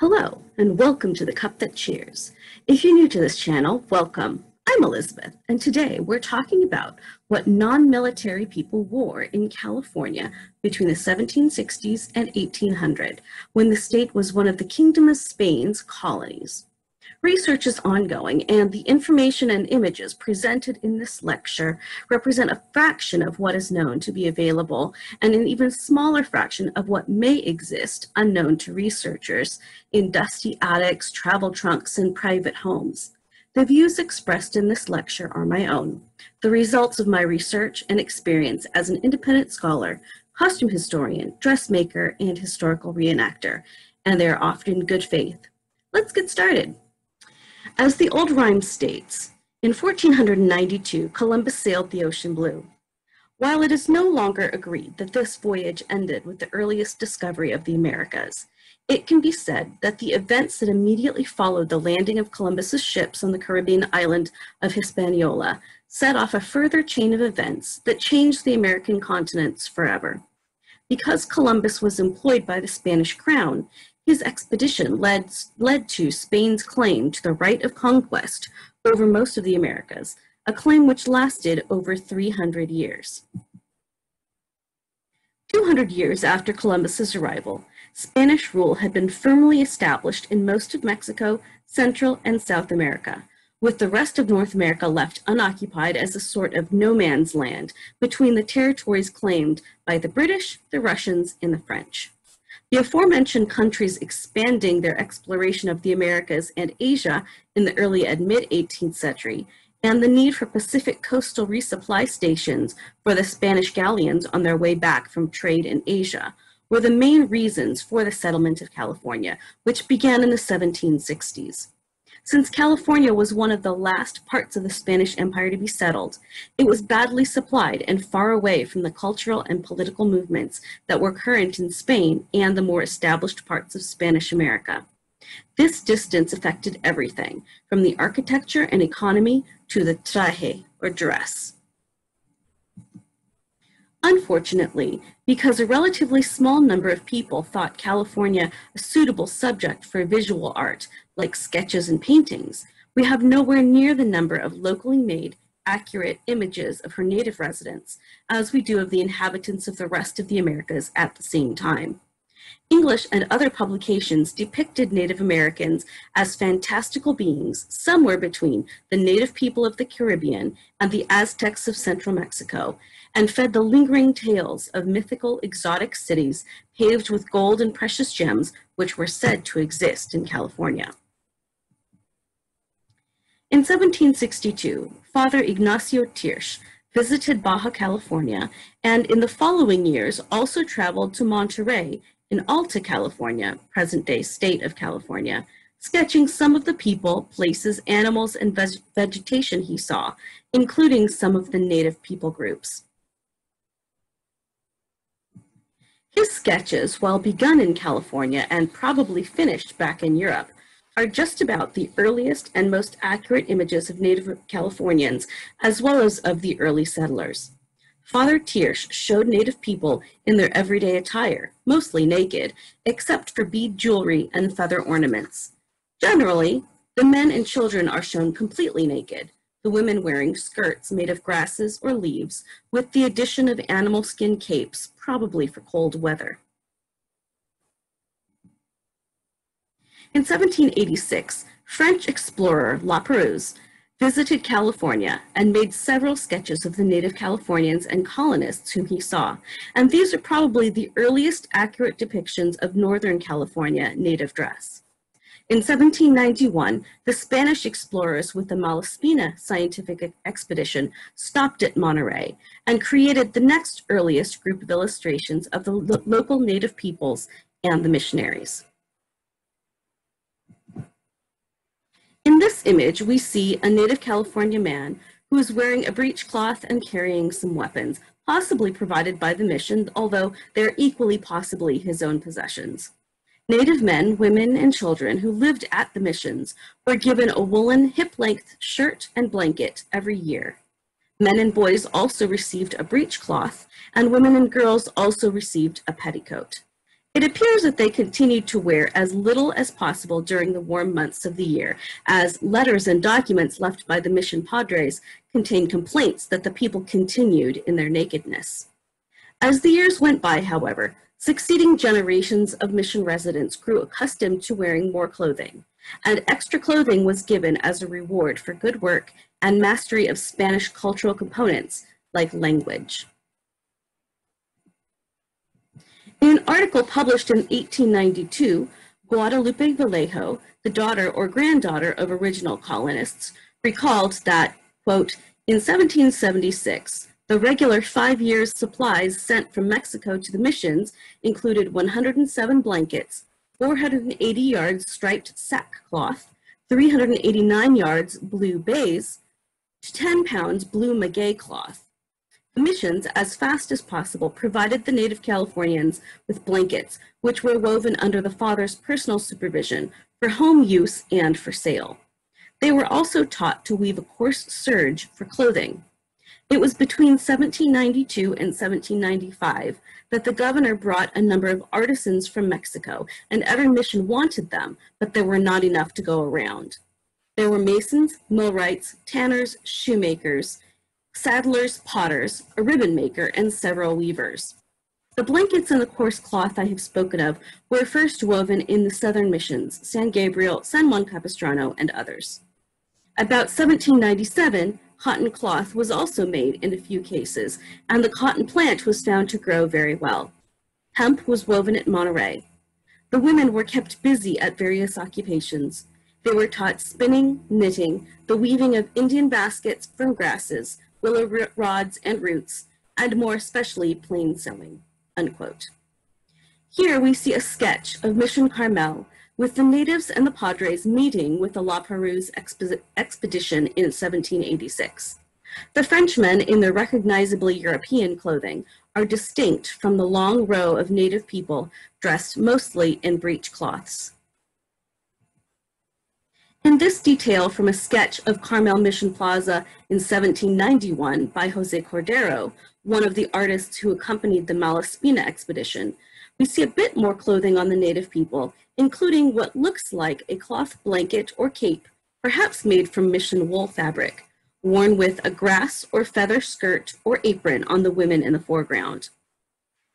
Hello, and welcome to The Cup That Cheers. If you're new to this channel, welcome. I'm Elizabeth, and today we're talking about what non-military people wore in California between the 1760s and 1800, when the state was one of the Kingdom of Spain's colonies. Research is ongoing, and the information and images presented in this lecture represent a fraction of what is known to be available and an even smaller fraction of what may exist unknown to researchers in dusty attics, travel trunks, and private homes. The views expressed in this lecture are my own, the results of my research and experience as an independent scholar, costume historian, dressmaker, and historical reenactor, and they are often good faith. Let's get started. As the old rhyme states, in 1492, Columbus sailed the ocean blue. While it is no longer agreed that this voyage ended with the earliest discovery of the Americas, it can be said that the events that immediately followed the landing of Columbus's ships on the Caribbean island of Hispaniola set off a further chain of events that changed the American continents forever. Because Columbus was employed by the Spanish crown, his expedition led to Spain's claim to the right of conquest over most of the Americas, a claim which lasted over 300 years. 200 years after Columbus's arrival, Spanish rule had been firmly established in most of Mexico, Central, and South America, with the rest of North America left unoccupied as a sort of no man's land between the territories claimed by the British, the Russians, and the French. The aforementioned countries expanding their exploration of the Americas and Asia in the early and mid-18th century, and the need for Pacific coastal resupply stations for the Spanish galleons on their way back from trade in Asia, were the main reasons for the settlement of California, which began in the 1760s. Since California was one of the last parts of the Spanish Empire to be settled, it was badly supplied and far away from the cultural and political movements that were current in Spain and the more established parts of Spanish America. This distance affected everything, from the architecture and economy to the traje, or dress. Unfortunately, because a relatively small number of people thought California a suitable subject for visual art, like sketches and paintings, we have nowhere near the number of locally made, accurate images of her native residents as we do of the inhabitants of the rest of the Americas at the same time. English and other publications depicted Native Americans as fantastical beings somewhere between the native people of the Caribbean and the Aztecs of central Mexico, and fed the lingering tales of mythical exotic cities paved with gold and precious gems which were said to exist in California. In 1762, Father Ignacio Tirsch visited Baja California and in the following years also traveled to Monterey in Alta California, present-day state of California, sketching some of the people, places, animals, and vegetation he saw, including some of the native people groups. His sketches, while begun in California and probably finished back in Europe, are just about the earliest and most accurate images of native Californians, as well as of the early settlers. Father Tirsch showed native people in their everyday attire, mostly naked, except for bead jewelry and feather ornaments. Generally, the men and children are shown completely naked, the women wearing skirts made of grasses or leaves, with the addition of animal skin capes, probably for cold weather. In 1786, French explorer La Perouse visited California and made several sketches of the native Californians and colonists whom he saw, and these are probably the earliest accurate depictions of Northern California native dress. In 1791, the Spanish explorers with the Malaspina scientific expedition stopped at Monterey and created the next earliest group of illustrations of the local native peoples and the missionaries. In this image, we see a native California man who is wearing a breechcloth and carrying some weapons, possibly provided by the mission, although they're equally possibly his own possessions. Native men, women, and children who lived at the missions were given a woolen hip-length shirt and blanket every year. Men and boys also received a breechcloth, and women and girls also received a petticoat. It appears that they continued to wear as little as possible during the warm months of the year, as letters and documents left by the mission padres contained complaints that the people continued in their nakedness. As the years went by, however, succeeding generations of mission residents grew accustomed to wearing more clothing, and extra clothing was given as a reward for good work and mastery of Spanish cultural components like language. In an article published in 1892, Guadalupe Vallejo, the daughter or granddaughter of original colonists, recalled that, quote, in 1776, the regular 5 years' supplies sent from Mexico to the missions included 107 blankets, 480 yards striped sackcloth, 389 yards blue baize, 10 pounds blue maguey cloth. The missions, as fast as possible, provided the native Californians with blankets, which were woven under the father's personal supervision for home use and for sale. They were also taught to weave a coarse serge for clothing. It was between 1792 and 1795 that the governor brought a number of artisans from Mexico, and every mission wanted them, but there were not enough to go around. There were masons, millwrights, tanners, shoemakers, saddlers, potters, a ribbon maker, and several weavers. The blankets and the coarse cloth I have spoken of were first woven in the southern missions, San Gabriel, San Juan Capistrano, and others. About 1797, cotton cloth was also made in a few cases, and the cotton plant was found to grow very well. Hemp was woven at Monterey. The women were kept busy at various occupations. They were taught spinning, knitting, the weaving of Indian baskets from grasses, willow rods and roots, and more especially plain sewing, unquote. Here we see a sketch of Mission Carmel with the natives and the padres meeting with the La Perouse expedition in 1786. The Frenchmen, in their recognizably European clothing, are distinct from the long row of native people dressed mostly in breechcloths. In this detail from a sketch of Carmel Mission Plaza in 1791 by Jose Cordero, one of the artists who accompanied the Malaspina expedition, we see a bit more clothing on the native people, including what looks like a cloth blanket or cape, perhaps made from mission wool fabric, worn with a grass or feather skirt or apron on the women in the foreground.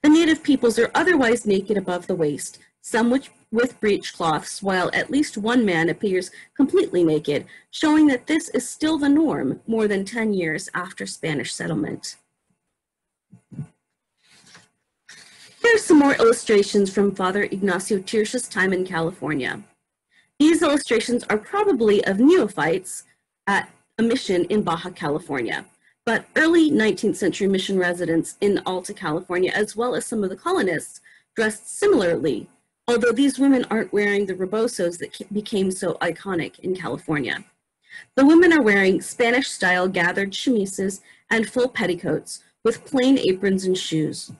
The native peoples are otherwise naked above the waist, some with breechcloths, while at least one man appears completely naked, showing that this is still the norm more than 10 years after Spanish settlement. Here's some more illustrations from Father Ignacio Tirsch's time in California. These illustrations are probably of neophytes at a mission in Baja California, but early 19th century mission residents in Alta California, as well as some of the colonists, dressed similarly, although these women aren't wearing the rebosos that became so iconic in California. The women are wearing Spanish-style gathered chemises and full petticoats with plain aprons and shoes.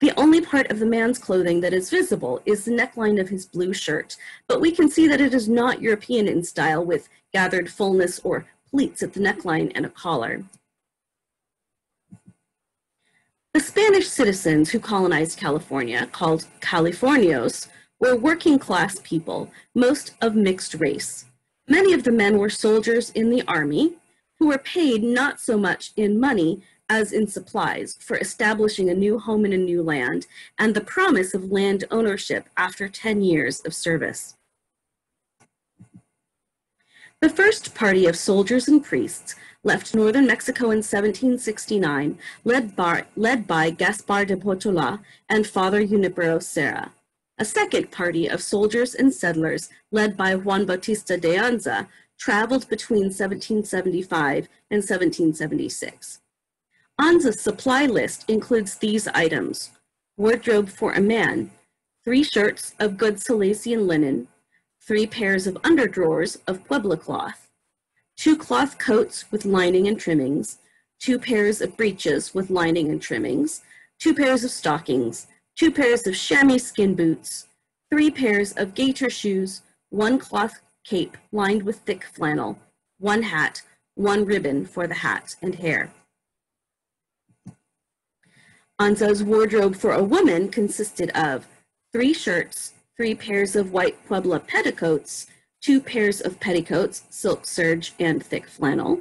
The only part of the man's clothing that is visible is the neckline of his blue shirt, but we can see that it is not European in style, with gathered fullness or pleats at the neckline and a collar. The Spanish citizens who colonized California, called Californios, were working-class people, most of mixed race. Many of the men were soldiers in the army, who were paid not so much in money as in supplies for establishing a new home in a new land, and the promise of land ownership after 10 years of service. The first party of soldiers and priests left northern Mexico in 1769, led by Gaspar de Portola and Father Junipero Serra. A second party of soldiers and settlers, led by Juan Bautista de Anza, traveled between 1775 and 1776. Anza's supply list includes these items: wardrobe for a man, 3 shirts of good Salesian linen, 3 pairs of underdrawers of Puebla cloth, 2 cloth coats with lining and trimmings, 2 pairs of breeches with lining and trimmings, 2 pairs of stockings, 2 pairs of chamois skin boots, 3 pairs of gaiter shoes, 1 cloth cape lined with thick flannel, 1 hat, 1 ribbon for the hat and hair. Anza's wardrobe for a woman consisted of 3 shirts, 3 pairs of white Puebla petticoats, 2 pairs of petticoats, silk serge and thick flannel,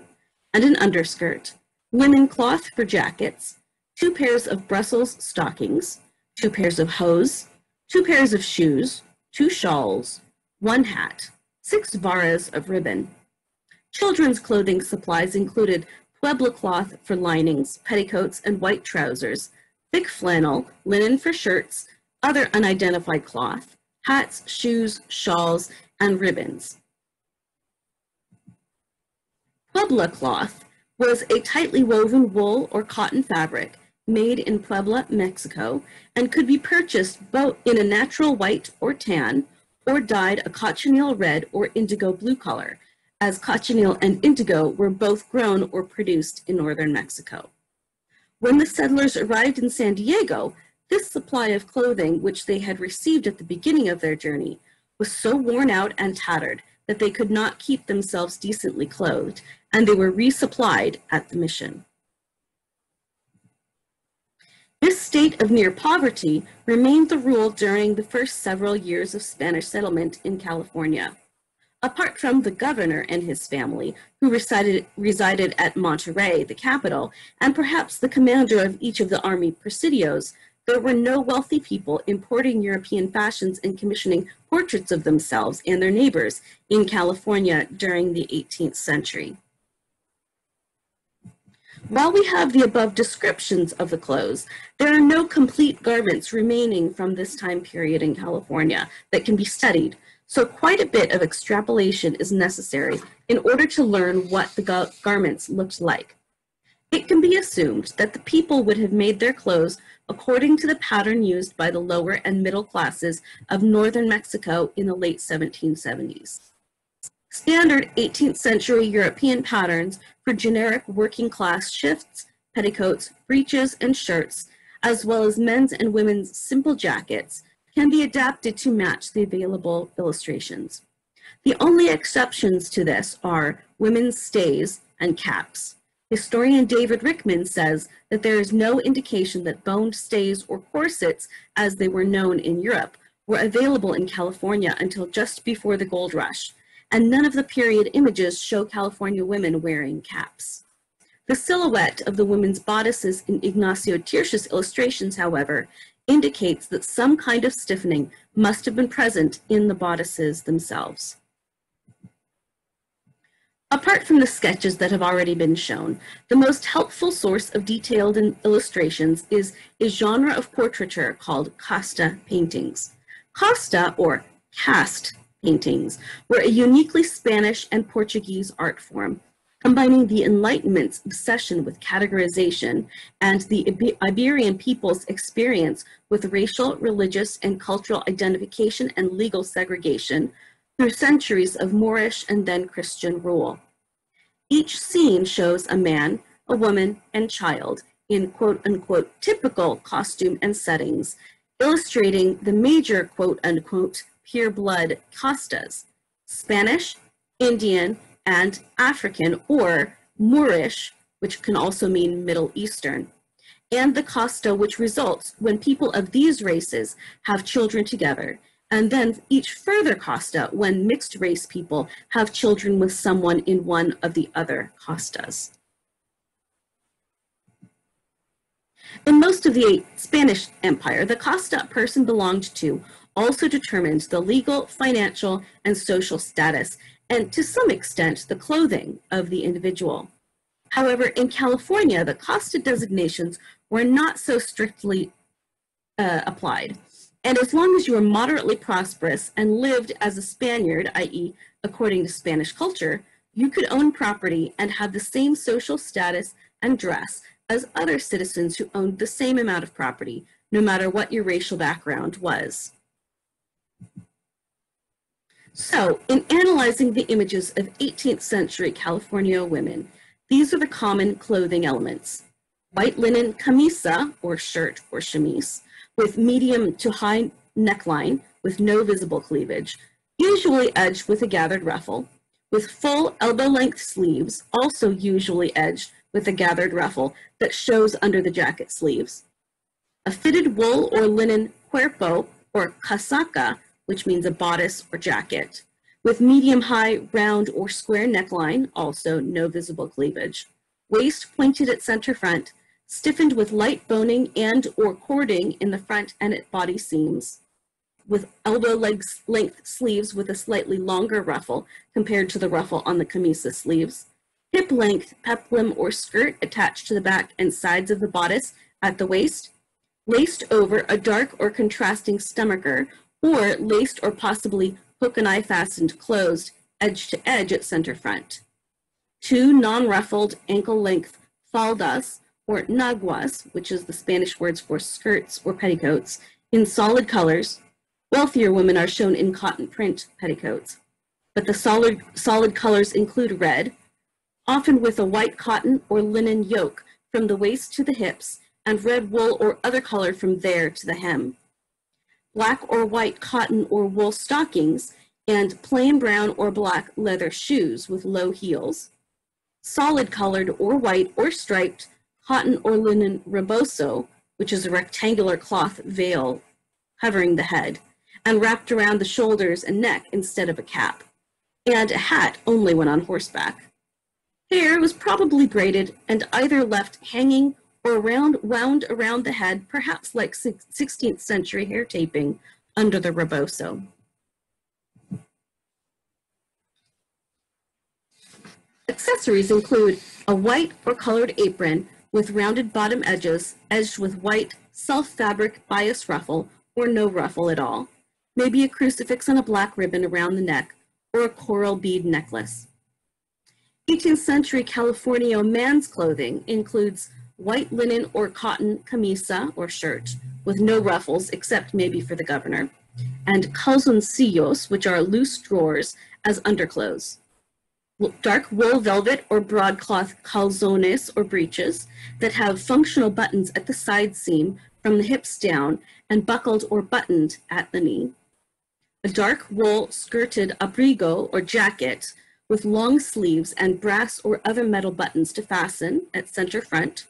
and an underskirt, linen cloth for jackets, 2 pairs of Brussels stockings, 2 pairs of hose, 2 pairs of shoes, 2 shawls, 1 hat, 6 varas of ribbon. Children's clothing supplies included Puebla cloth for linings, petticoats, and white trousers, thick flannel, linen for shirts, other unidentified cloth, hats, shoes, shawls, and ribbons. Puebla cloth was a tightly woven wool or cotton fabric made in Puebla, Mexico, and could be purchased both in a natural white or tan, or dyed a cochineal red or indigo blue color, as cochineal and indigo were both grown or produced in northern Mexico. When the settlers arrived in San Diego, this supply of clothing, which they had received at the beginning of their journey, was so worn out and tattered that they could not keep themselves decently clothed, and they were resupplied at the mission. This state of near poverty remained the rule during the first several years of Spanish settlement in California. Apart from the governor and his family, who resided at Monterey, the capital, and perhaps the commander of each of the army presidios, there were no wealthy people importing European fashions and commissioning portraits of themselves and their neighbors in California during the 18th century. While we have the above descriptions of the clothes, there are no complete garments remaining from this time period in California that can be studied, so quite a bit of extrapolation is necessary in order to learn what the garments looked like. It can be assumed that the people would have made their clothes according to the pattern used by the lower and middle classes of northern Mexico in the late 1770s. Standard 18th century European patterns for generic working class shifts, petticoats, breeches, and shirts, as well as men's and women's simple jackets, can be adapted to match the available illustrations. The only exceptions to this are women's stays and caps. Historian David Rickman says that there is no indication that boned stays or corsets, as they were known in Europe, were available in California until just before the gold rush, and none of the period images show California women wearing caps. The silhouette of the women's bodices in Ignacio Tirsch's illustrations, however, indicates that some kind of stiffening must have been present in the bodices themselves. Apart from the sketches that have already been shown, the most helpful source of detailed illustrations is a genre of portraiture called Costa paintings. Costa, or cast paintings, were a uniquely Spanish and Portuguese art form, combining the Enlightenment's obsession with categorization and the Iberian people's experience with racial, religious, and cultural identification and legal segregation through centuries of Moorish and then Christian rule. Each scene shows a man, a woman, and child in quote-unquote typical costume and settings, illustrating the major quote-unquote pure-blood Costas, Spanish, Indian, and African or Moorish, which can also mean Middle Eastern, and the Costa which results when people of these races have children together, and then each further Costa when mixed race people have children with someone in one of the other Costas. In most of the Spanish Empire, the Costa a person belonged to also determined the legal, financial, and social status, and to some extent, the clothing of the individual. However, in California, the Costa designations were not so strictly applied. And as long as you were moderately prosperous and lived as a Spaniard, i.e., according to Spanish culture, you could own property and have the same social status and dress as other citizens who owned the same amount of property, no matter what your racial background was. So, in analyzing the images of 18th century California women, these are the common clothing elements: white linen camisa, or shirt or chemise, with medium to high neckline with no visible cleavage, usually edged with a gathered ruffle, with full elbow-length sleeves, also usually edged with a gathered ruffle that shows under the jacket sleeves, a fitted wool or linen cuerpo or casaca, which means a bodice or jacket, with medium-high, round, or square neckline, also no visible cleavage, waist pointed at center front, stiffened with light boning and or cording in the front and at body seams, with elbow-length sleeves with a slightly longer ruffle compared to the ruffle on the camisa sleeves, hip-length peplum or skirt attached to the back and sides of the bodice at the waist, laced over a dark or contrasting stomacher, or laced or possibly hook and eye fastened closed edge to edge at center front. Two non-ruffled ankle-length faldas or naguas, which is the Spanish words for skirts or petticoats, in solid colors. Wealthier women are shown in cotton print petticoats, but the solid colors include red, often with a white cotton or linen yoke from the waist to the hips, and red wool or other color from there to the hem. Black or white cotton or wool stockings, and plain brown or black leather shoes with low heels. Solid colored or white or striped cotton or linen rebozo, which is a rectangular cloth veil covering the head, and wrapped around the shoulders and neck instead of a cap, and a hat only when on horseback. Hair was probably braided and either left hanging or wound around the head, perhaps like 16th century hair taping under the rebozo. Accessories include a white or colored apron with rounded bottom edges, edged with white self-fabric bias ruffle or no ruffle at all, maybe a crucifix and a black ribbon around the neck, or a coral bead necklace. 18th century Californio man's clothing includes white linen or cotton camisa or shirt with no ruffles except maybe for the governor, and calzoncillos, which are loose drawers, as underclothes. Dark wool velvet or broadcloth calzones or breeches that have functional buttons at the side seam from the hips down and buckled or buttoned at the knee. A dark wool skirted abrigo or jacket with long sleeves and brass or other metal buttons to fasten at center front.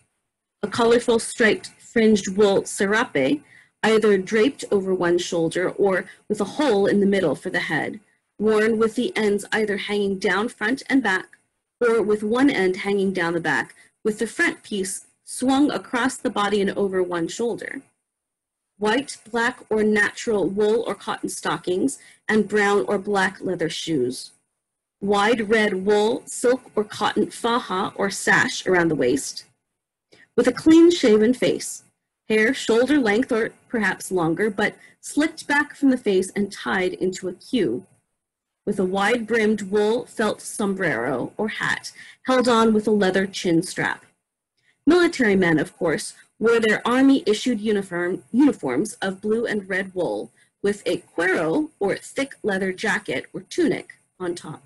A colorful striped fringed wool serape, either draped over one shoulder or with a hole in the middle for the head, worn with the ends either hanging down front and back, or with one end hanging down the back, with the front piece swung across the body and over one shoulder. White, black, or natural wool or cotton stockings, and brown or black leather shoes. Wide red wool, silk, or cotton faja or sash around the waist, with a clean-shaven face, hair shoulder length or perhaps longer, but slicked back from the face and tied into a queue, with a wide-brimmed wool felt sombrero or hat held on with a leather chin strap. Military men, of course, wore their army-issued uniforms of blue and red wool with a cuero or thick leather jacket or tunic on top.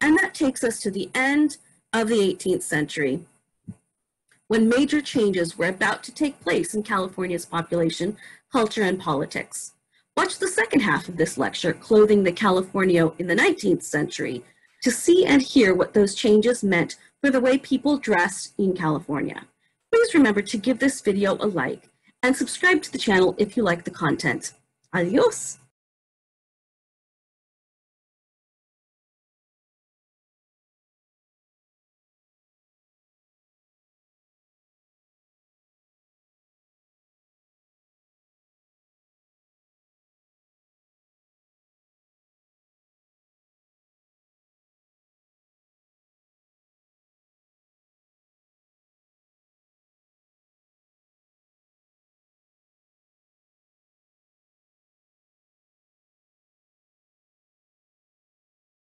And that takes us to the end of the 18th century, when major changes were about to take place in California's population, culture, and politics. Watch the second half of this lecture, Clothing the Californio in the 19th Century, to see and hear what those changes meant for the way people dressed in California. Please remember to give this video a like and subscribe to the channel if you like the content. Adios!